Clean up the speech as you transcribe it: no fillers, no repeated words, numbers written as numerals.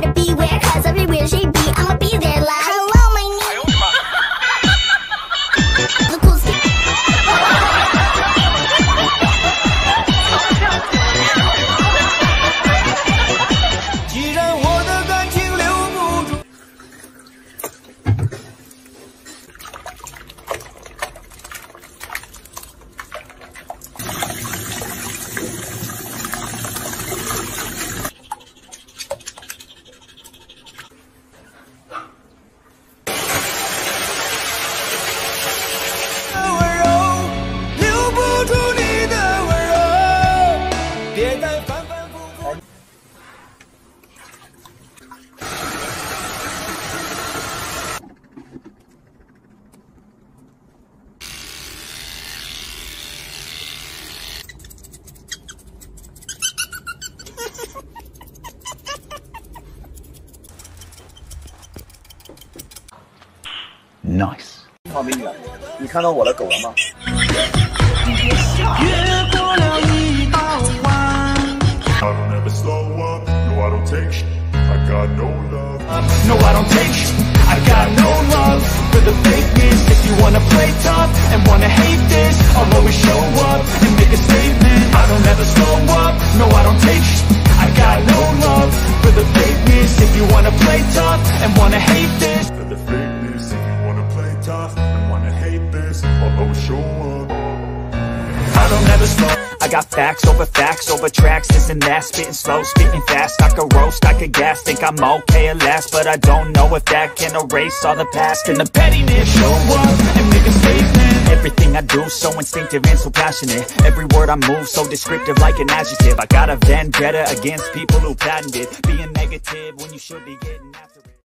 better beware, cause everywhere she be, I'ma be there like, hello my name. The coolest thing 既然我的感情留不住 Nice。放冰点，你看到我的狗了吗？越过了一道弯。I don't ever slow up, no I don't take shit, I got no love. No I don't take shit, I got no love for the fakeness. If you wanna play tough and wanna hate this, I'll always show up and make a statement. I don't ever slow up, no I don't take shit, I got no love for the fakeness. If you wanna play tough and wanna hate this, for the fakeness. If you wanna play tough and wanna hate this, I'll always show up. I don't ever slow. I got facts over tracks, this and that. Spitting slow, spitting fast. I could roast, I could gas. Think I'm okay at last, but I don't know if that can erase all the past and the pettiness. Show up and make a statement. Everything I do, so instinctive and so passionate. Every word I move, so descriptive, like an adjective. I got a vendetta against people who patented being negative when you should be getting after it.